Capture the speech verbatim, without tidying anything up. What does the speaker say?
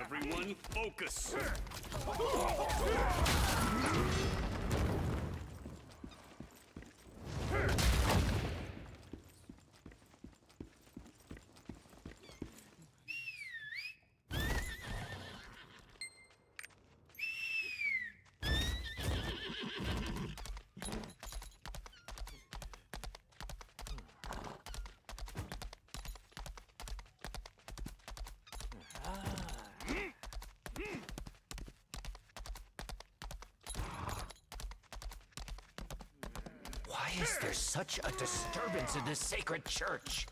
Everyone, focus! Why is there such a disturbance in this sacred church?